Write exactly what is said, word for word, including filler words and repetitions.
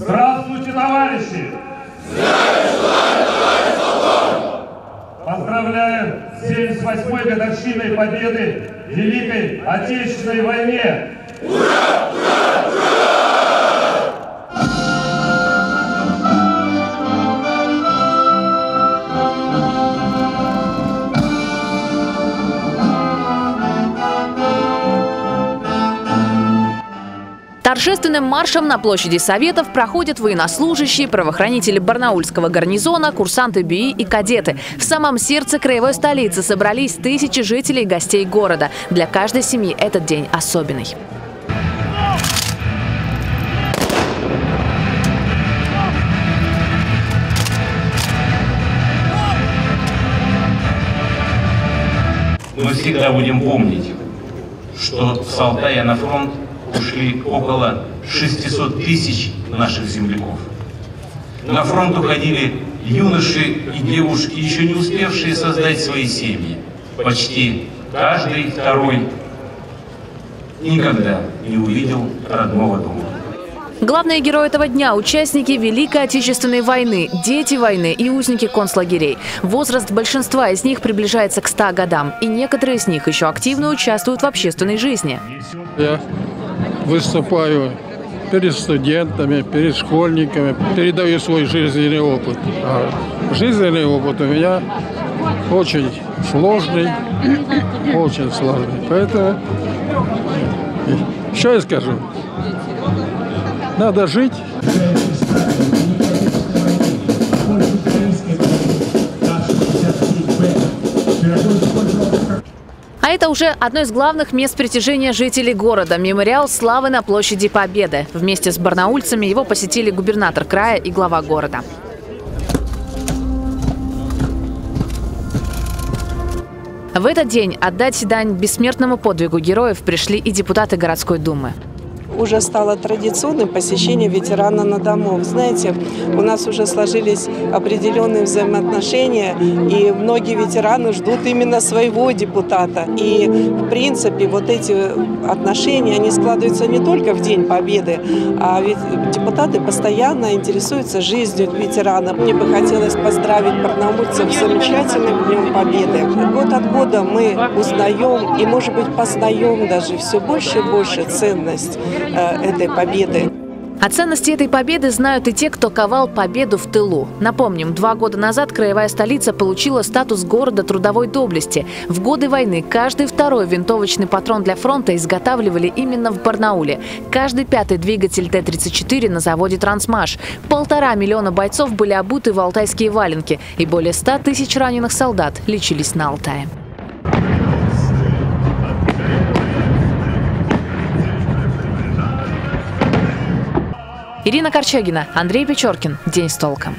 Здравствуйте, товарищи! Поздравляем с семьдесят восьмой годовщиной победы в Великой Отечественной войне! Ура! Ура! Ура! Торжественным маршем на площади Советов проходят военнослужащие, правоохранители Барнаульского гарнизона, курсанты БИ и кадеты. В самом сердце краевой столицы собрались тысячи жителей и гостей города. Для каждой семьи этот день особенный. Мы всегда будем помнить, что с Алтая на фронт ушли около шестисот тысяч наших земляков. На фронт уходили юноши и девушки, еще не успевшие создать свои семьи. Почти каждый второй никогда не увидел родного дома. Главные герои этого дня – участники Великой Отечественной войны, дети войны и узники концлагерей. Возраст большинства из них приближается к ста годам, и некоторые из них еще активно участвуют в общественной жизни. Я выступаю перед студентами, перед школьниками, передаю свой жизненный опыт. А жизненный опыт у меня очень сложный, очень сложный. Поэтому, что я скажу? Надо жить. А это уже одно из главных мест притяжения жителей города – мемориал славы на площади Победы. Вместе с барнаульцами его посетили губернатор края и глава города. В этот день отдать дань бессмертному подвигу героев пришли и депутаты городской думы. Уже стало традиционным посещение ветерана на дому. Знаете, у нас уже сложились определенные взаимоотношения, и многие ветераны ждут именно своего депутата. И, в принципе, вот эти отношения, они складываются не только в День Победы, а ведь депутаты постоянно интересуются жизнью ветерана. Мне бы хотелось поздравить барнаульцев с замечательным Днем Победы. Год от года мы узнаем и, может быть, познаем даже все больше и больше ценность этой победы. О ценности этой победы знают и те, кто ковал победу в тылу. Напомним, два года назад краевая столица получила статус города трудовой доблести. В годы войны каждый второй винтовочный патрон для фронта изготавливали именно в Барнауле. Каждый пятый двигатель Т тридцать четыре на заводе «Трансмаш». Полтора миллиона бойцов были обуты в алтайские валенки. И более ста тысяч раненых солдат лечились на Алтае. Ирина Корчегина, Андрей Печоркин. День с толком.